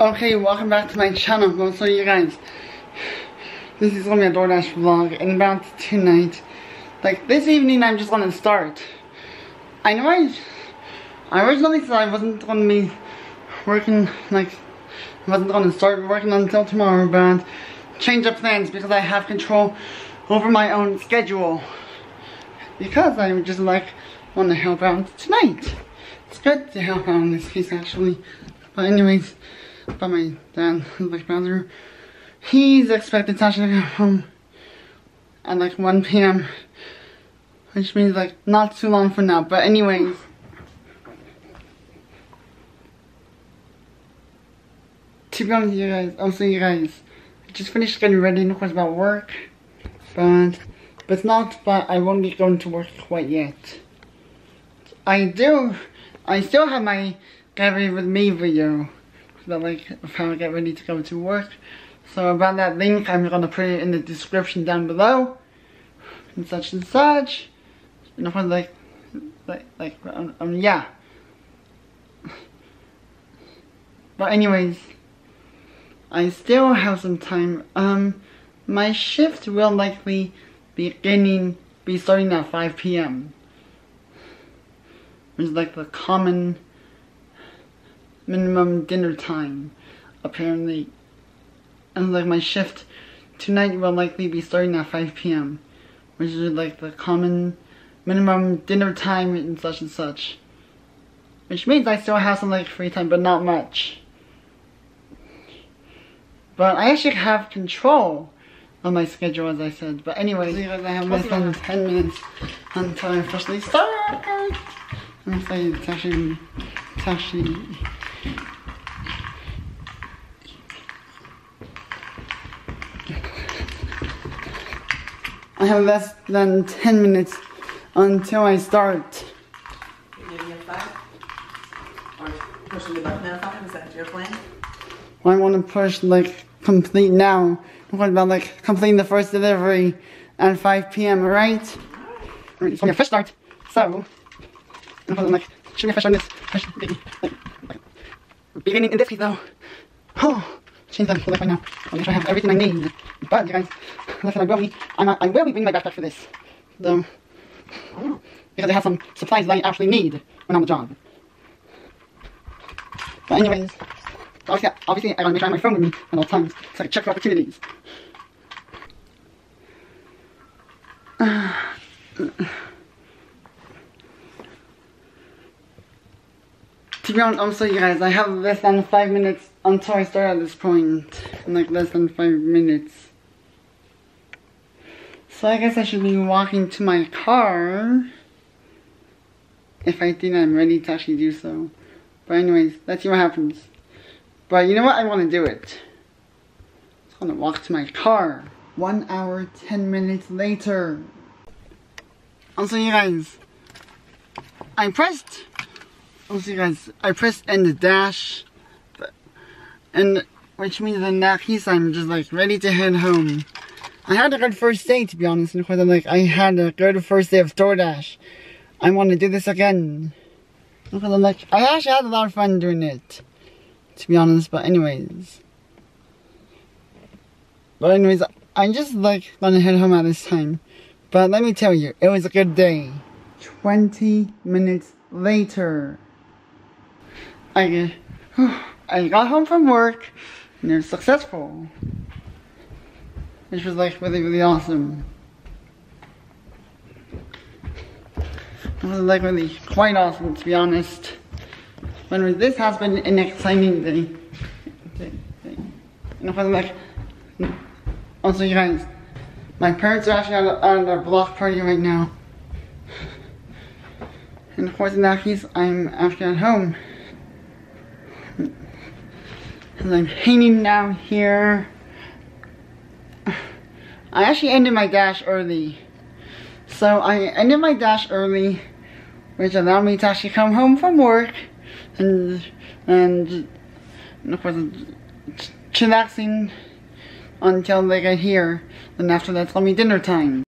Okay, welcome back to my channel. What's up, you guys? This is gonna be a DoorDash vlog, and about tonight, like this evening, I'm just gonna start. I know I originally said I wasn't gonna be working, like I wasn't gonna start working until tomorrow, but change of plans because I have control over my own schedule. Because I just like want to help out tonight. It's good to help out in this case, actually. But anyways, by my dad, like brother, he's expected Sasha to come home at like 1 p.m. which means like not too long from now. But anyways, to be honest with you guys, I just finished getting ready and of course about work, but I won't be going to work quite yet. I still have my get ready with me video, about like how I get ready to go to work. So about that link, I'm gonna put it in the description down below, and such and such. And of course, yeah. But anyways, I still have some time. My shift will likely be starting at 5 p.m. which is like the common minimum dinner time, apparently. And like my shift tonight will likely be starting at 5 p.m. which is like the common minimum dinner time and such and such. Which means I still have some like free time, but not much. But I actually have control on my schedule, as I said. But anyway, because I have less than 10 minutes until I officially start. I'm excited. It's actually I have less than 10 minutes until I start. You're getting at 5? Or pushing the button at 5? Is that your plan? Well, I want to push like complete now. What about like completing the first delivery at 5 p.m, right? Alright, so I'm gonna fresh start. So I'm like, should we fresh on this? Fresh beginning in this case though. Oh, change them for like right now. I'll make sure I have everything I need. But you guys, listen, I will be bringing my backpack for this. So because I have some supplies that I actually need when on the job. But anyways, obviously I gotta make sure I have my phone with me at all times so I can check for opportunities. To be honest, also you guys, I have less than 5 minutes until I start at this point. And like less than 5 minutes. So I guess I should be walking to my car if I think I'm ready to actually do so. But anyways, let's see what happens. But you know what? I want to do it. I'm gonna walk to my car. 1 hour, 10 minutes later. Also, you guys, I pressed end the dash, and which means in that case I'm just like ready to head home. I had a good first day, to be honest. And like I had a good first day of DoorDash. I want to do this again. Like I actually had a lot of fun doing it, to be honest. But anyways, I'm just like gonna head home at this time. But let me tell you, it was a good day. 20 minutes later, I got home from work, and it was successful, which was like really awesome. It was like really quite awesome, to be honest. But this has been an exciting day. And I was like, also you guys, my parents are actually at a block party right now. And of course in that case, I'm actually at home. And I'm hanging down here. I actually ended my dash early. Which allowed me to actually come home from work. And of course, chillaxing until they get here. Then after that's gonna be dinner time.